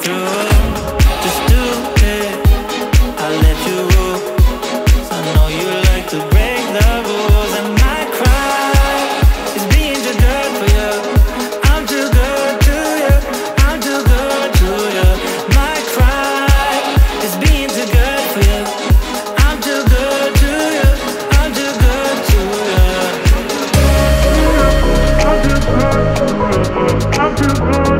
come through. Just do it, I'll let you rule. I know you like to break the rules, and my cry is being too good for you. I'm too good to you, I'm too good to you. My cry is being too good for you. I'm too good to you, I'm too good to you. I'm too good to you, I'm too good to you.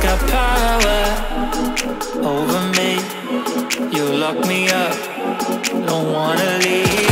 Got power over me. You lock me up, don't wanna leave.